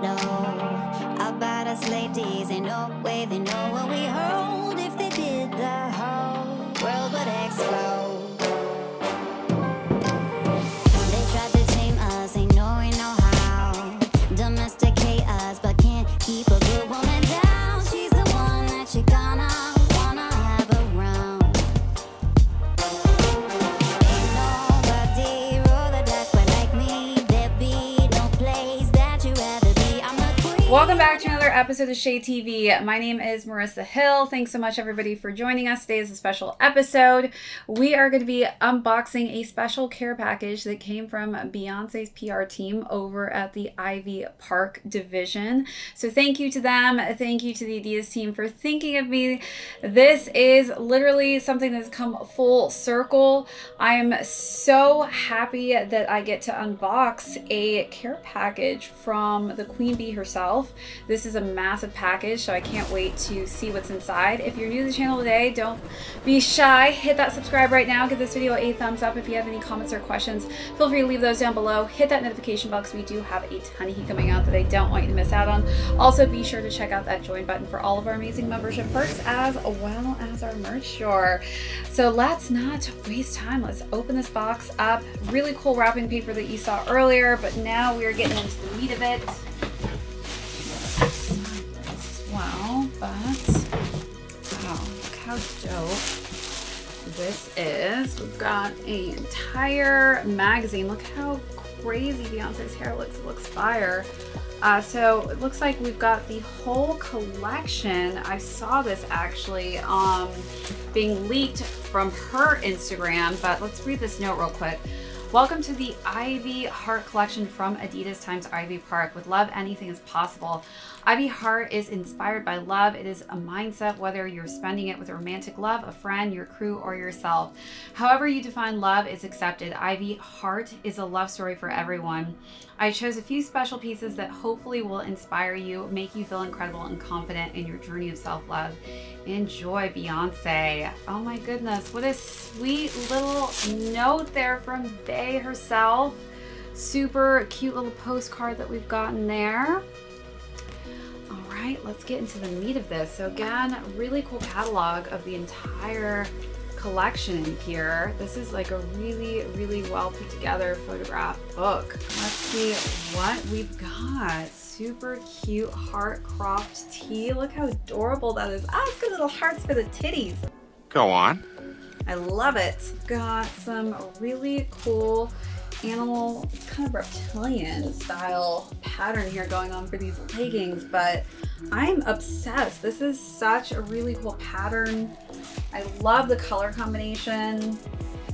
know about us ladies. Ain't no way they know what we hold. If they did, the whole world would explode. They tried to tame us, ain't no way know how. Domesticate us, but can't keep a good woman down. She's the one that you're gonna welcome back to another episode of Shay TV. My name is Marissa Hill. Thanks so much, everybody, for joining us. Today is a special episode. We are going to be unboxing a special care package that came from Beyoncé's PR team over at the Ivy Park division. So thank you to them. Thank you to the Adidas team for thinking of me. This is literally something that's come full circle. I am so happy that I get to unbox a care package from the Queen Bee herself. This is a massive package, so I can't wait to see what's inside. If you're new to the channel today, don't be shy. Hit that subscribe right now. Give this video a thumbs up. If you have any comments or questions, feel free to leave those down below. Hit that notification box. We do have a ton of heat coming out that I don't want you to miss out on. Also, be sure to check out that join button for all of our amazing membership perks as well as our merch store. So let's not waste time. Let's open this box up. Really cool wrapping paper that you saw earlier, but now we are getting into the meat of it. Wow, but wow, look how dope this is. We've got an entire magazine. Look how crazy Beyoncé's hair looks. It looks fire. So it looks like we've got the whole collection. I saw this actually being leaked from her Instagram, but let's read this note real quick. Welcome to the Ivy Heart Collection from Adidas times Ivy Park. With love, anything is possible. Ivy Heart is inspired by love. It is a mindset, whether you're spending it with a romantic love, a friend, your crew, or yourself. However you define love is accepted. Ivy Heart is a love story for everyone. I chose a few special pieces that hopefully will inspire you, make you feel incredible and confident in your journey of self-love. Enjoy, Beyoncé. Oh my goodness, what a sweet little note there from Bey herself. Super cute little postcard that we've gotten there. All right, let's get into the meat of this. So again, really cool catalog of the entire collection here. This is like a really, really well put together photograph book. Let's see what we've got. Super cute heart cropped tee. Look how adorable that is. Ah, it's got little hearts for the titties. Go on. I love it. Got some really cool animal, kind of reptilian style pattern here going on for these leggings, but I'm obsessed. This is such a really cool pattern. I love the color combination.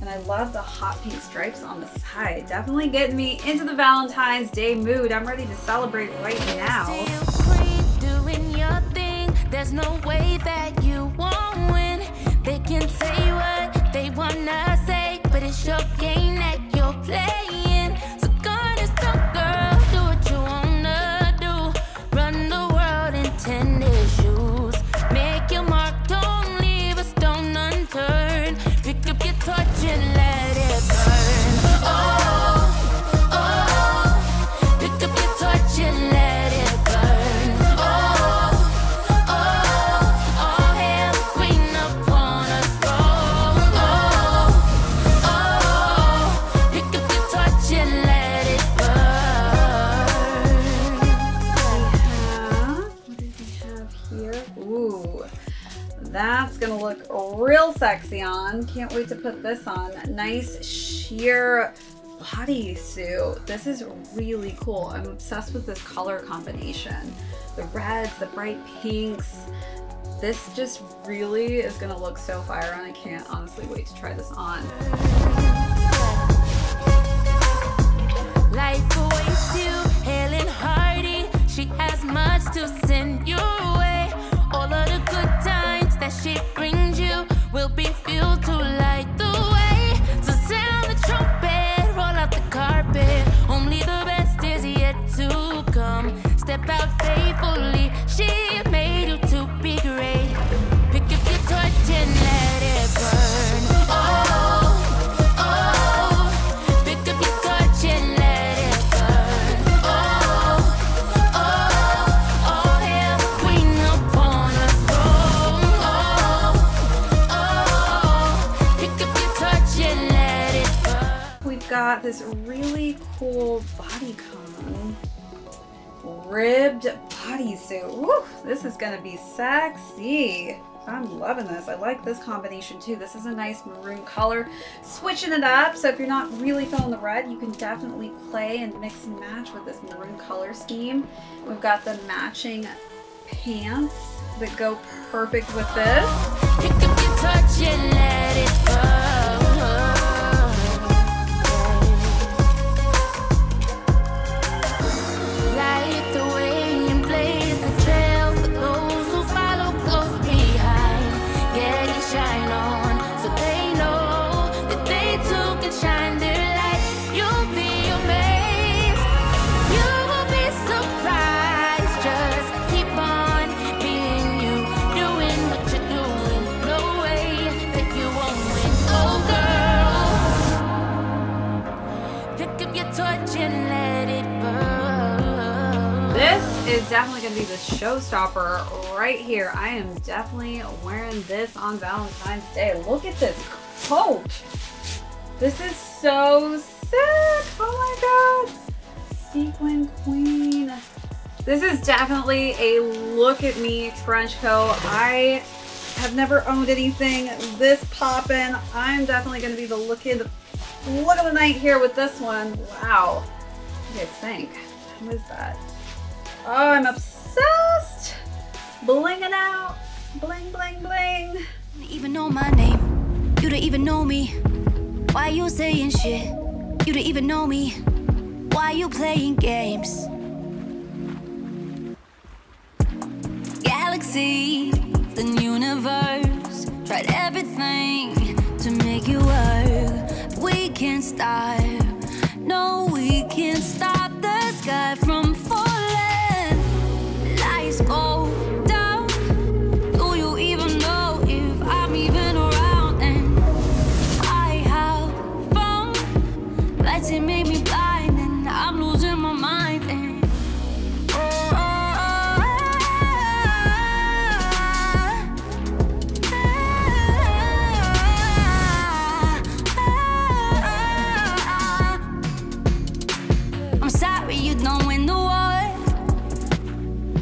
And I love the hot pink stripes on the side. Definitely getting me into the Valentine's Day mood. I'm ready to celebrate right now. Still doing your thing. There's no way that you won't win. They can say what they wanna say, but it's your game that you're playing. So God is the girl, do what you wanna do. Run the world in tennis shoes. Make your mark, don't leave a stone unturned. Pick up your torch and let it burn. Oh, oh, pick up your torch and let it burn. Oh, oh, oh, hail the queen upon us. Oh, oh, oh, pick up your torch and let it burn. What do we have here? Ooh. That's gonna look real sexy on. Can't wait to put this on. Nice sheer bodysuit. This is really cool. I'm obsessed with this color combination. The reds, the bright pinks. This just really is gonna look so fire on. I can't honestly wait to try this on. Life awaits you, hale and hearty. She has much to send your way. All of the good times that she brings you will be fueled to light the way. So sound the trumpet, roll out the carpet. Only the best is yet to come. Step out faithfully, she made you to be great. Pick up your torch and let it burn. Oh, oh, pick up your torch and let it burn. Oh, oh. got this really cool bodycon ribbed bodysuit. Woo, this is gonna be sexy. I'm loving this. I like this combination too. This is a nice maroon color. Switching it up, so if you're not really feeling the red, you can definitely play and mix and match with this maroon color scheme. We've got the matching pants that go perfect with this. You can be touching, let it go. Is definitely gonna be the showstopper right here. I am definitely wearing this on Valentine's Day. Look at this coat. This is so sick. Oh my god. Sequin queen. This is definitely a look at me trench coat. I have never owned anything this poppin'. I'm definitely gonna be the look of the night here with this one. Wow. What do you guys think? What is that? Oh, I'm obsessed! Bling it out! Bling, bling, bling! You don't even know my name. You don't even know me. Why you saying shit? You don't even know me. Why you playing games? Galaxies and universe tried everything to make you work. But we can't stop. No, we can't stop the sky from falling. Go down. Do you even know if I'm even around? And I have found lights that made me blind, and I'm losing my mind. And I'm sorry you don't win the war.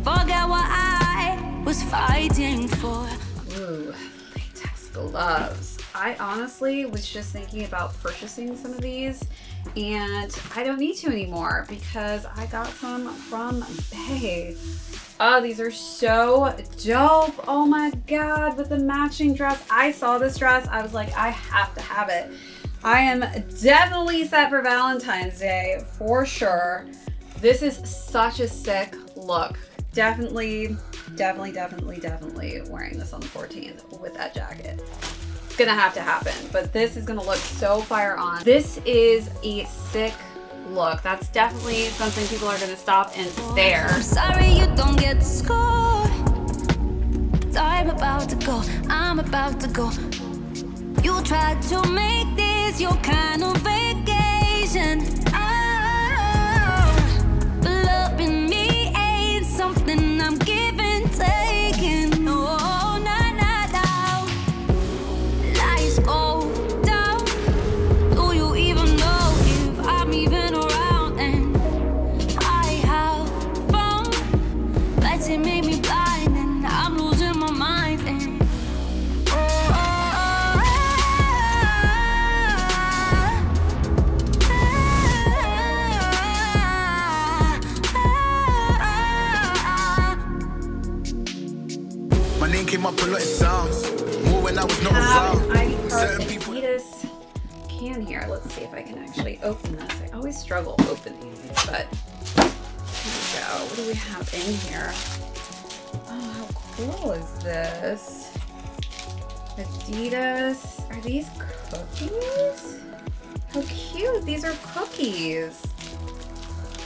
Forget what I was fighting for. Ooh, latex gloves. I honestly was just thinking about purchasing some of these, and I don't need to anymore because I got some from Bay. Oh, these are so dope. Oh my god, with the matching dress. I saw this dress, I was like, I have to have it. I am definitely set for Valentine's Day for sure. This is such a sick look. Definitely wearing this on the 14th with that jacket. It's gonna have to happen, but this is gonna look so fire on. This is a sick look. That's definitely something people are gonna stop and stare. I'm sorry you don't get the score. I'm about to go, I'm about to go. You tried to make this your kind of vacation. Adidas can here. Let's see if I can actually open this. I always struggle opening these, but here we go. What do we have in here? Oh, how cool is this? Adidas. Are these cookies? How cute. These are cookies.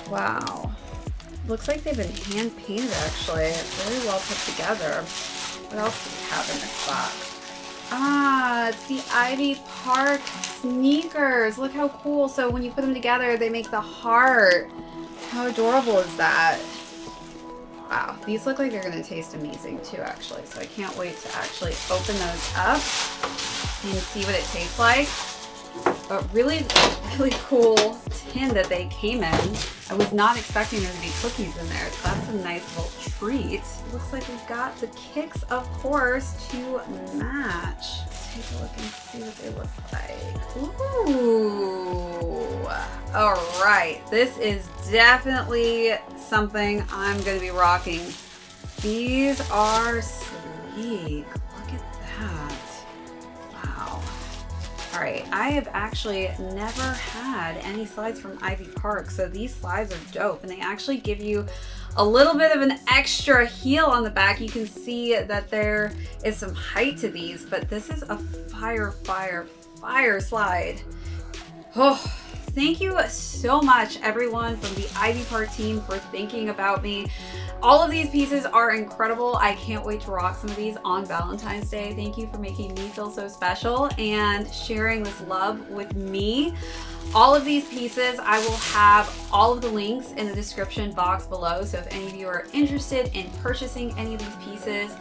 Wow. Looks like they've been hand painted actually. It's really well put together. What else do we have in this box? Ah, it's the Ivy Park sneakers. Look how cool. So when you put them together, they make the heart. How adorable is that? Wow, these look like they're going to taste amazing too, actually. So I can't wait to actually open those up and see what it tastes like. But really, really cool tin that they came in. I was not expecting there to be cookies in there, so that's a nice little treat. Looks like we've got the kicks, of course, to match. Let's take a look and see what they look like. Ooh. All right, this is definitely something I'm gonna be rocking. These are sleek. Look at that. Wow. All right, I have actually never had any slides from Ivy Park, so these slides are dope, and they actually give you a little bit of an extra heel on the back. You can see that there is some height to these, but this is a fire slide. Oh, thank you so much, everyone from the Ivy Park team, for thinking about me. All of these pieces are incredible. I can't wait to rock some of these on Valentine's Day. Thank you for making me feel so special and sharing this love with me. All of these pieces, I will have all of the links in the description box below. So if any of you are interested in purchasing any of these pieces,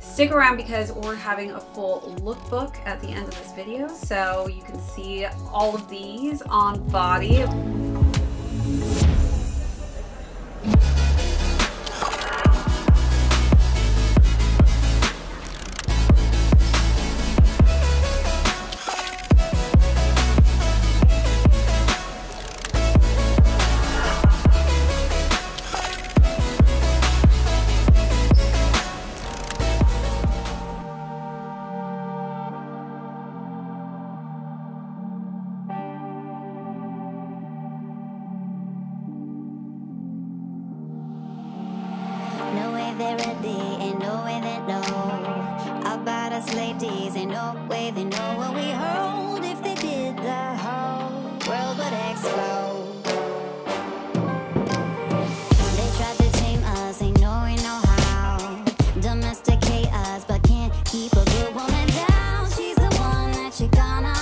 stick around because we're having a full lookbook at the end of this video. So you can see all of these on body. They're ready, ain't no way they know about us ladies, ain't no way they know what we hold. If they did, the whole world would explode. They tried to tame us, ain't no way know how, domesticate us, but can't keep a good woman down. She's the one that you're gonna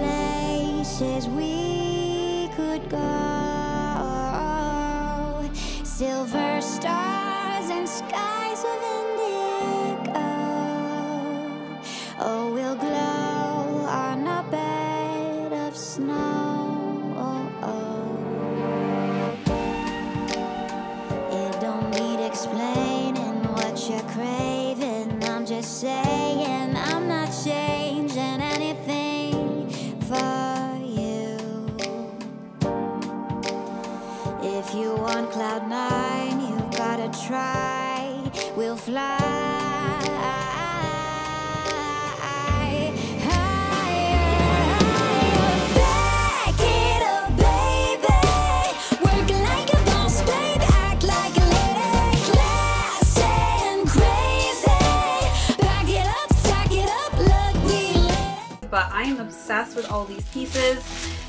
places we could go, silver stars and skies of indigo. Oh, we'll glow on a bed of snow. It don't need explaining what you're craving. I'm just saying, I'm not changing anything for if you want cloud nine, you gotta try. We'll fly. But I am obsessed with all these pieces.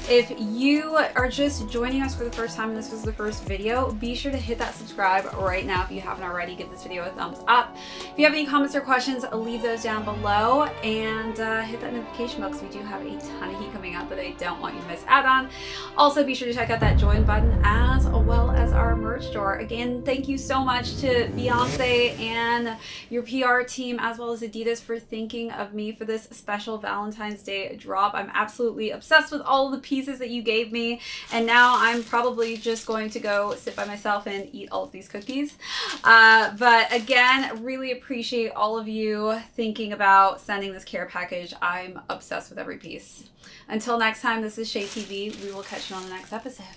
If you are just joining us for the first time and this was the first video, be sure to hit that subscribe right now if you haven't already. Give this video a thumbs up. If you have any comments or questions, leave those down below, and hit that notification bell because we do have a ton of heat coming out that I don't want you to miss out on. Also, be sure to check out that join button as well as our merch store. Again, thank you so much to Beyoncé and your PR team as well as Adidas for thinking of me for this special Valentine's Day drop. I'm absolutely obsessed with all the pieces that you gave me, and now I'm probably just going to go sit by myself and eat all of these cookies. But again, really appreciate all of you thinking about sending this care package. I'm obsessed with every piece. Until next time, this is Shay TV. We will catch you on the next episode.